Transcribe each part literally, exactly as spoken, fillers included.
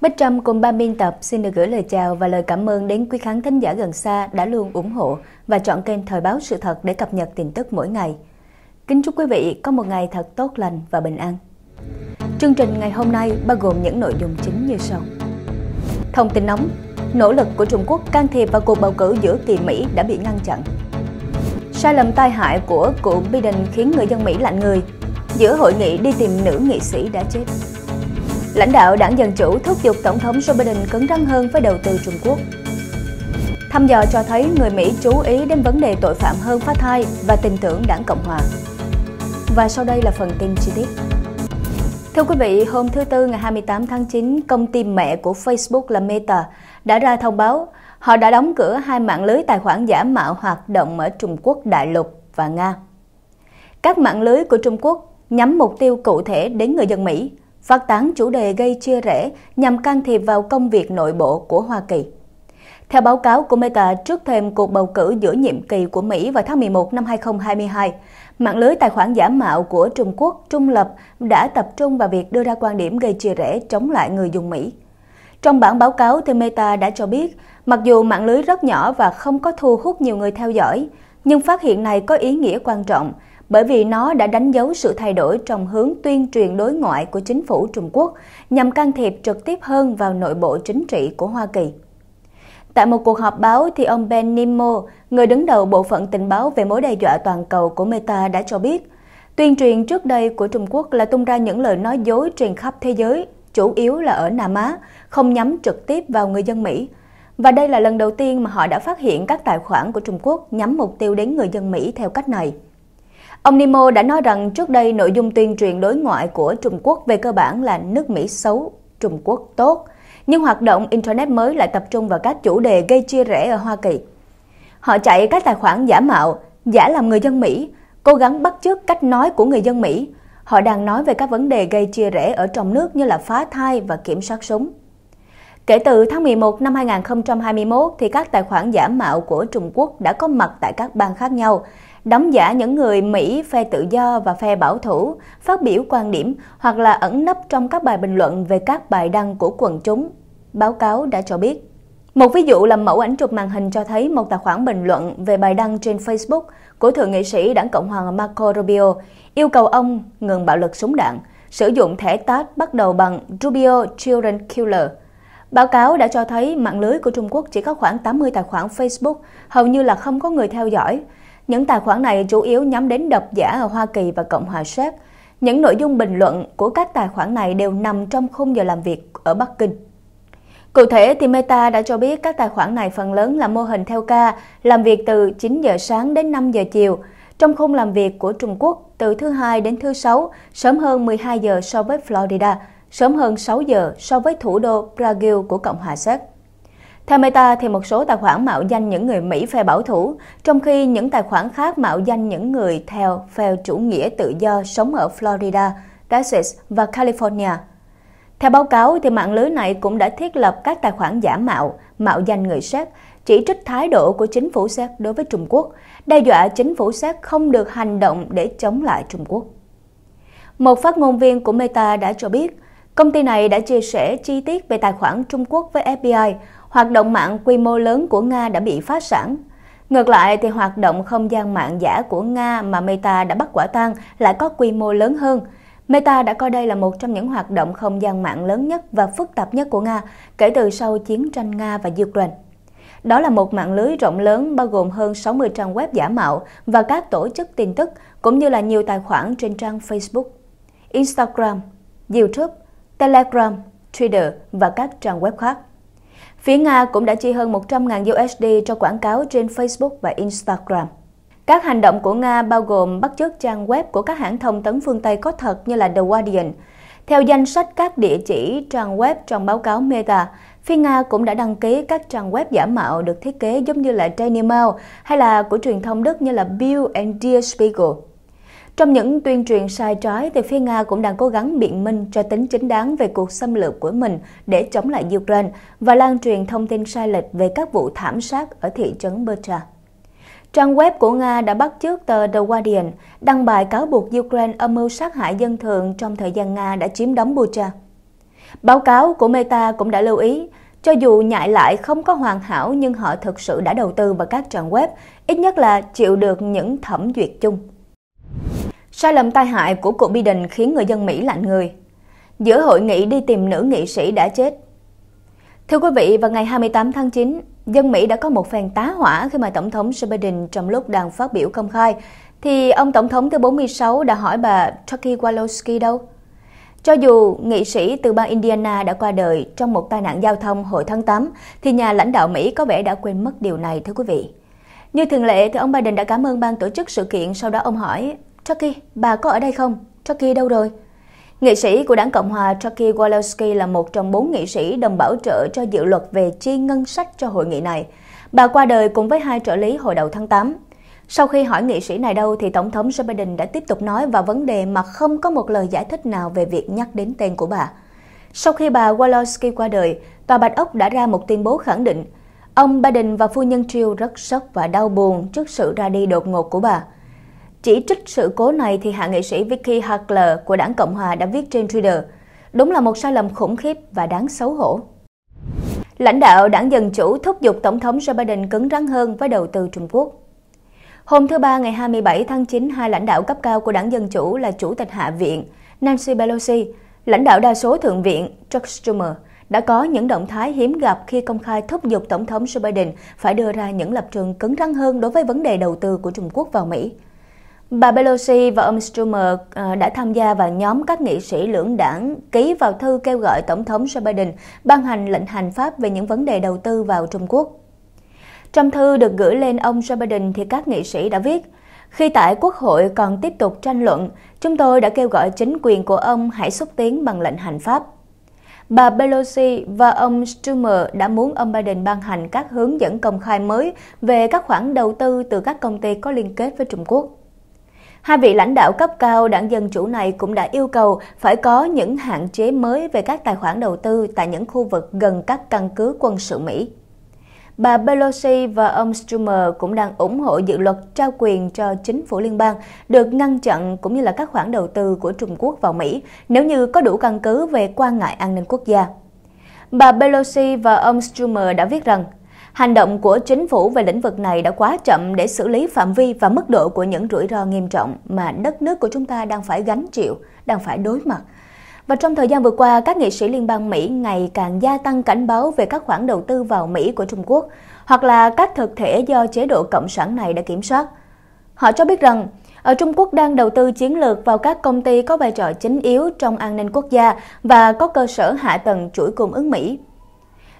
Bích Trâm cùng ban biên tập xin được gửi lời chào và lời cảm ơn đến quý khán thính giả gần xa đã luôn ủng hộ và chọn kênh Thời báo Sự thật để cập nhật tin tức mỗi ngày. Kính chúc quý vị có một ngày thật tốt lành và bình an. Chương trình ngày hôm nay bao gồm những nội dung chính như sau. Thông tin nóng, nỗ lực của Trung Quốc can thiệp vào cuộc bầu cử giữa kỳ Mỹ đã bị ngăn chặn. Sai lầm tai hại của cựu Biden khiến người dân Mỹ lạnh người. Giữa hội nghị đi tìm nữ nghị sĩ đã chết. Lãnh đạo đảng Dân Chủ thúc giục Tổng thống Joe Biden cứng rắn hơn với đầu tư Trung Quốc. Thăm dò cho thấy người Mỹ chú ý đến vấn đề tội phạm hơn phá thai và tin tưởng đảng Cộng Hòa. Và sau đây là phần tin chi tiết. Thưa quý vị, hôm thứ Tư ngày hai mươi tám tháng chín, công ty mẹ của Facebook là Meta đã ra thông báo họ đã đóng cửa hai mạng lưới tài khoản giả mạo hoạt động ở Trung Quốc đại lục và Nga. Các mạng lưới của Trung Quốc nhắm mục tiêu cụ thể đến người dân Mỹ, phát tán chủ đề gây chia rẽ nhằm can thiệp vào công việc nội bộ của Hoa Kỳ. Theo báo cáo của Meta trước thềm cuộc bầu cử giữa nhiệm kỳ của Mỹ vào tháng mười một năm hai nghìn không trăm hai mươi hai, mạng lưới tài khoản giả mạo của Trung Quốc trung lập đã tập trung vào việc đưa ra quan điểm gây chia rẽ chống lại người dùng Mỹ. Trong bản báo cáo thì Meta đã cho biết, mặc dù mạng lưới rất nhỏ và không có thu hút nhiều người theo dõi, nhưng phát hiện này có ý nghĩa quan trọng bởi vì nó đã đánh dấu sự thay đổi trong hướng tuyên truyền đối ngoại của chính phủ Trung Quốc nhằm can thiệp trực tiếp hơn vào nội bộ chính trị của Hoa Kỳ. Tại một cuộc họp báo thì ông Ben Nimmo, người đứng đầu bộ phận tình báo về mối đe dọa toàn cầu của Meta đã cho biết, tuyên truyền trước đây của Trung Quốc là tung ra những lời nói dối truyền khắp thế giới, chủ yếu là ở Nam Á, không nhắm trực tiếp vào người dân Mỹ. Và đây là lần đầu tiên mà họ đã phát hiện các tài khoản của Trung Quốc nhắm mục tiêu đến người dân Mỹ theo cách này. Ông Nimmo đã nói rằng trước đây nội dung tuyên truyền đối ngoại của Trung Quốc về cơ bản là nước Mỹ xấu, Trung Quốc tốt, nhưng hoạt động Internet mới lại tập trung vào các chủ đề gây chia rẽ ở Hoa Kỳ. Họ chạy các tài khoản giả mạo, giả làm người dân Mỹ, cố gắng bắt chước cách nói của người dân Mỹ. Họ đang nói về các vấn đề gây chia rẽ ở trong nước như là phá thai và kiểm soát súng. Kể từ tháng mười một năm hai nghìn không trăm hai mươi mốt, thì các tài khoản giả mạo của Trung Quốc đã có mặt tại các bang khác nhau, đóng giả những người Mỹ phe tự do và phe bảo thủ, phát biểu quan điểm hoặc là ẩn nấp trong các bài bình luận về các bài đăng của quần chúng, báo cáo đã cho biết. Một ví dụ là mẫu ảnh chụp màn hình cho thấy một tài khoản bình luận về bài đăng trên Facebook của thượng nghị sĩ đảng Cộng hòa Marco Rubio, yêu cầu ông ngừng bạo lực súng đạn, sử dụng thẻ tag bắt đầu bằng Rubio Children Killer. Báo cáo đã cho thấy mạng lưới của Trung Quốc chỉ có khoảng tám mươi tài khoản Facebook, hầu như là không có người theo dõi. Những tài khoản này chủ yếu nhắm đến độc giả ở Hoa Kỳ và Cộng hòa Séc. Những nội dung bình luận của các tài khoản này đều nằm trong khung giờ làm việc ở Bắc Kinh. Cụ thể thì Meta đã cho biết các tài khoản này phần lớn là mô hình theo ca, làm việc từ chín giờ sáng đến năm giờ chiều, trong khung làm việc của Trung Quốc từ thứ Hai đến thứ Sáu, sớm hơn mười hai giờ so với Florida, sớm hơn sáu giờ so với thủ đô Prague của Cộng hòa Séc. Theo Meta thì một số tài khoản mạo danh những người Mỹ phe bảo thủ, trong khi những tài khoản khác mạo danh những người theo phe chủ nghĩa tự do sống ở Florida, Texas và California. Theo báo cáo thì mạng lưới này cũng đã thiết lập các tài khoản giả mạo, mạo danh người Séc, chỉ trích thái độ của chính phủ Séc đối với Trung Quốc, đe dọa chính phủ Séc không được hành động để chống lại Trung Quốc. Một phát ngôn viên của Meta đã cho biết, công ty này đã chia sẻ chi tiết về tài khoản Trung Quốc với ép bê i, hoạt động mạng quy mô lớn của Nga đã bị phá sản. Ngược lại thì hoạt động không gian mạng giả của Nga mà Meta đã bắt quả tang lại có quy mô lớn hơn. Meta đã coi đây là một trong những hoạt động không gian mạng lớn nhất và phức tạp nhất của Nga kể từ sau chiến tranh Nga và Ukraine. Đó là một mạng lưới rộng lớn bao gồm hơn sáu mươi trang web giả mạo và các tổ chức tin tức cũng như là nhiều tài khoản trên trang Facebook, Instagram, YouTube, Telegram, Twitter và các trang web khác. Phía Nga cũng đã chi hơn một trăm nghìn đô la cho quảng cáo trên Facebook và Instagram. Các hành động của Nga bao gồm bắt chước trang web của các hãng thông tấn phương Tây có thật như là The Guardian. Theo danh sách các địa chỉ trang web trong báo cáo Meta, phía Nga cũng đã đăng ký các trang web giả mạo được thiết kế giống như là Daily Mail hay là của truyền thông Đức như là Bild and Der Spiegel. Trong những tuyên truyền sai trái thì phía Nga cũng đang cố gắng biện minh cho tính chính đáng về cuộc xâm lược của mình để chống lại Ukraine và lan truyền thông tin sai lệch về các vụ thảm sát ở thị trấn Bucha. Trang web của Nga đã bắt chước tờ The Guardian đăng bài cáo buộc Ukraine âm mưu sát hại dân thường trong thời gian Nga đã chiếm đóng Bucha. Báo cáo của Meta cũng đã lưu ý, cho dù nhại lại không có hoàn hảo nhưng họ thực sự đã đầu tư vào các trang web, ít nhất là chịu được những thẩm duyệt chung. Sai lầm tai hại của cựu Biden khiến người dân Mỹ lạnh người. Giữa hội nghị đi tìm nữ nghị sĩ đã chết. Thưa quý vị, vào ngày hai mươi tám tháng chín, dân Mỹ đã có một phen tá hỏa khi mà Tổng thống Joe Biden trong lúc đang phát biểu công khai, thì ông Tổng thống thứ bốn mươi sáu đã hỏi bà Jackie Walorski đâu. Cho dù nghị sĩ từ bang Indiana đã qua đời trong một tai nạn giao thông hồi tháng tám, thì nhà lãnh đạo Mỹ có vẻ đã quên mất điều này, thưa quý vị. Như thường lệ, thì ông Biden đã cảm ơn ban tổ chức sự kiện, sau đó ông hỏi, Jackie, bà có ở đây không? Jackie đâu rồi? Nghị sĩ của đảng Cộng hòa Jackie Walorski là một trong bốn nghị sĩ đồng bảo trợ cho dự luật về chi ngân sách cho hội nghị này. Bà qua đời cùng với hai trợ lý hồi đầu tháng tám. Sau khi hỏi nghị sĩ này đâu thì Tổng thống Joe Biden đã tiếp tục nói vào vấn đề mà không có một lời giải thích nào về việc nhắc đến tên của bà. Sau khi bà Walorski qua đời, Tòa Bạch Ốc đã ra một tuyên bố khẳng định ông Biden và phu nhân Jill rất sốc và đau buồn trước sự ra đi đột ngột của bà. Chỉ trích sự cố này thì hạ nghị sĩ Vicky Hartler của đảng Cộng hòa đã viết trên Twitter, đúng là một sai lầm khủng khiếp và đáng xấu hổ. Lãnh đạo đảng Dân Chủ thúc giục Tổng thống Joe Biden cứng rắn hơn với đầu tư Trung Quốc. Hôm thứ Ba ngày hai mươi bảy tháng chín, hai lãnh đạo cấp cao của đảng Dân Chủ là Chủ tịch Hạ viện Nancy Pelosi, lãnh đạo đa số Thượng viện Chuck Schumer đã có những động thái hiếm gặp khi công khai thúc giục Tổng thống Joe Biden phải đưa ra những lập trường cứng rắn hơn đối với vấn đề đầu tư của Trung Quốc vào Mỹ. Bà Pelosi và ông Schumer đã tham gia vào nhóm các nghị sĩ lưỡng đảng ký vào thư kêu gọi Tổng thống Joe Biden ban hành lệnh hành pháp về những vấn đề đầu tư vào Trung Quốc. Trong thư được gửi lên ông Joe Biden thì các nghị sĩ đã viết, khi tại Quốc hội còn tiếp tục tranh luận, chúng tôi đã kêu gọi chính quyền của ông hãy xúc tiến bằng lệnh hành pháp. Bà Pelosi và ông Schumer đã muốn ông Biden ban hành các hướng dẫn công khai mới về các khoản đầu tư từ các công ty có liên kết với Trung Quốc. Hai vị lãnh đạo cấp cao đảng Dân Chủ này cũng đã yêu cầu phải có những hạn chế mới về các tài khoản đầu tư tại những khu vực gần các căn cứ quân sự Mỹ. Bà Pelosi và ông Schumer cũng đang ủng hộ dự luật trao quyền cho chính phủ liên bang được ngăn chặn cũng như là các khoản đầu tư của Trung Quốc vào Mỹ nếu như có đủ căn cứ về quan ngại an ninh quốc gia. Bà Pelosi và ông Schumer đã viết rằng, hành động của chính phủ về lĩnh vực này đã quá chậm để xử lý phạm vi và mức độ của những rủi ro nghiêm trọng mà đất nước của chúng ta đang phải gánh chịu, đang phải đối mặt. Và trong thời gian vừa qua, các nghị sĩ liên bang Mỹ ngày càng gia tăng cảnh báo về các khoản đầu tư vào Mỹ của Trung Quốc, hoặc là các thực thể do chế độ cộng sản này đã kiểm soát. Họ cho biết rằng, ở Trung Quốc đang đầu tư chiến lược vào các công ty có vai trò chính yếu trong an ninh quốc gia và có cơ sở hạ tầng chuỗi cung ứng Mỹ.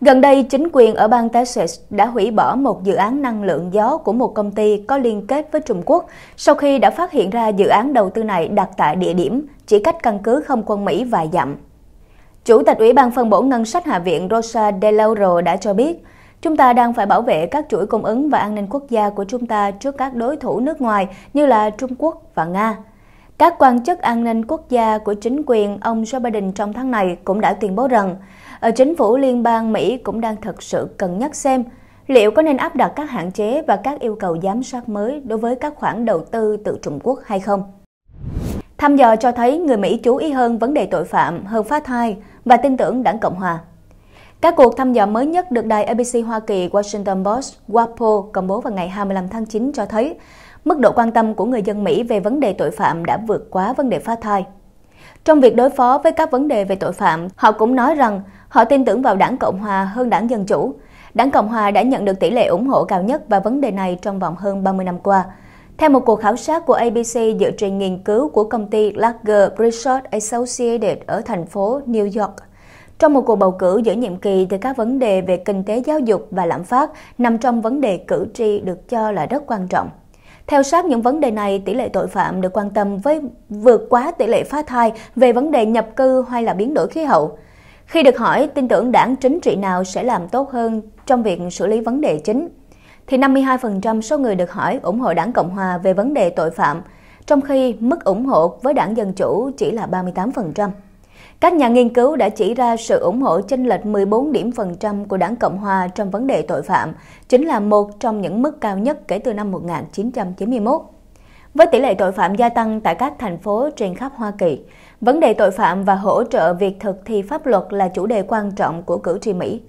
Gần đây, chính quyền ở bang Texas đã hủy bỏ một dự án năng lượng gió của một công ty có liên kết với Trung Quốc sau khi đã phát hiện ra dự án đầu tư này đặt tại địa điểm chỉ cách căn cứ không quân Mỹ vài dặm. Chủ tịch Ủy ban phân bổ ngân sách Hạ viện Rosa DeLauro đã cho biết, chúng ta đang phải bảo vệ các chuỗi cung ứng và an ninh quốc gia của chúng ta trước các đối thủ nước ngoài như là Trung Quốc và Nga. Các quan chức an ninh quốc gia của chính quyền ông Joe Biden trong tháng này cũng đã tuyên bố rằng, ở chính phủ liên bang Mỹ cũng đang thực sự cân nhắc xem liệu có nên áp đặt các hạn chế và các yêu cầu giám sát mới đối với các khoản đầu tư từ Trung Quốc hay không. Thăm dò cho thấy người Mỹ chú ý hơn vấn đề tội phạm hơn phá thai và tin tưởng đảng Cộng hòa. Các cuộc thăm dò mới nhất được đài A B C Hoa Kỳ, Washington Post, WAPO công bố vào ngày hai mươi lăm tháng chín cho thấy mức độ quan tâm của người dân Mỹ về vấn đề tội phạm đã vượt quá vấn đề phá thai. Trong việc đối phó với các vấn đề về tội phạm, họ cũng nói rằng họ tin tưởng vào đảng Cộng hòa hơn đảng Dân Chủ. Đảng Cộng hòa đã nhận được tỷ lệ ủng hộ cao nhất vào vấn đề này trong vòng hơn ba mươi năm qua. Theo một cuộc khảo sát của A B C dựa trên nghiên cứu của công ty Lager Research Associated ở thành phố New York, trong một cuộc bầu cử giữa nhiệm kỳ thì các vấn đề về kinh tế, giáo dục và lạm phát nằm trong vấn đề cử tri được cho là rất quan trọng. Theo sát những vấn đề này, tỷ lệ tội phạm được quan tâm với vượt quá tỷ lệ phá thai về vấn đề nhập cư hay là biến đổi khí hậu. Khi được hỏi tin tưởng đảng chính trị nào sẽ làm tốt hơn trong việc xử lý vấn đề chính, thì năm mươi hai phần trăm số người được hỏi ủng hộ đảng Cộng hòa về vấn đề tội phạm, trong khi mức ủng hộ với đảng Dân Chủ chỉ là ba mươi tám phần trăm. Các nhà nghiên cứu đã chỉ ra sự ủng hộ chênh lệch mười bốn điểm phần trăm của đảng Cộng hòa trong vấn đề tội phạm chính là một trong những mức cao nhất kể từ năm một nghìn chín trăm chín mươi mốt. Với tỷ lệ tội phạm gia tăng tại các thành phố trên khắp Hoa Kỳ, Vấn đề tội phạm và hỗ trợ việc thực thi pháp luật là chủ đề quan trọng của cử tri Mỹ.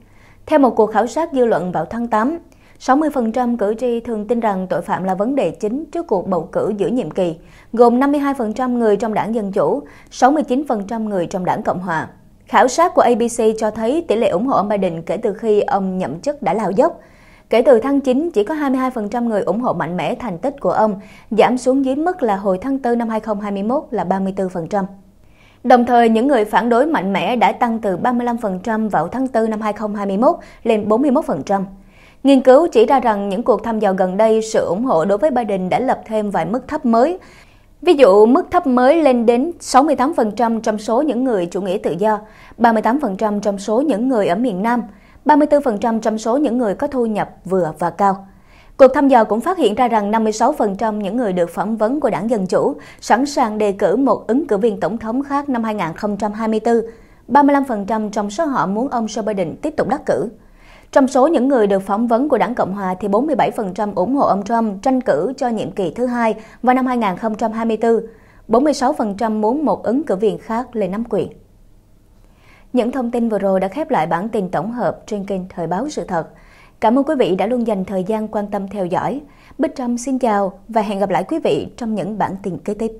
Theo một cuộc khảo sát dư luận vào tháng tám, sáu mươi phần trăm cử tri thường tin rằng tội phạm là vấn đề chính trước cuộc bầu cử giữa nhiệm kỳ, gồm năm mươi hai phần trăm người trong đảng Dân Chủ, sáu mươi chín phần trăm người trong đảng Cộng Hòa. Khảo sát của A B C cho thấy tỷ lệ ủng hộ ông Biden kể từ khi ông nhậm chức đã lao dốc. Kể từ tháng chín, chỉ có hai mươi hai phần trăm người ủng hộ mạnh mẽ thành tích của ông, giảm xuống dưới mức là hồi tháng tư năm hai nghìn không trăm hai mươi mốt là ba mươi tư phần trăm. Đồng thời, những người phản đối mạnh mẽ đã tăng từ ba mươi lăm phần trăm vào tháng tư năm hai nghìn không trăm hai mươi mốt lên bốn mươi mốt phần trăm. Nghiên cứu chỉ ra rằng những cuộc thăm dò gần đây, sự ủng hộ đối với Biden đã lập thêm vài mức thấp mới. Ví dụ, mức thấp mới lên đến sáu mươi tám phần trăm trong số những người chủ nghĩa tự do, ba mươi tám phần trăm trong số những người ở miền Nam, ba mươi tư phần trăm trong số những người có thu nhập vừa và cao. Cuộc thăm dò cũng phát hiện ra rằng năm mươi sáu phần trăm những người được phỏng vấn của đảng Dân Chủ sẵn sàng đề cử một ứng cử viên tổng thống khác năm hai nghìn không trăm hai mươi tư, ba mươi lăm phần trăm trong số họ muốn ông Joe Biden tiếp tục đắc cử. Trong số những người được phỏng vấn của đảng Cộng Hòa thì bốn mươi bảy phần trăm ủng hộ ông Trump tranh cử cho nhiệm kỳ thứ hai vào năm hai nghìn không trăm hai mươi tư, bốn mươi sáu phần trăm muốn một ứng cử viên khác lên nắm quyền. Những thông tin vừa rồi đã khép lại bản tin tổng hợp trên kênh Thời báo Sự thật. Cảm ơn quý vị đã luôn dành thời gian quan tâm theo dõi. Bích Trâm xin chào và hẹn gặp lại quý vị trong những bản tin kế tiếp.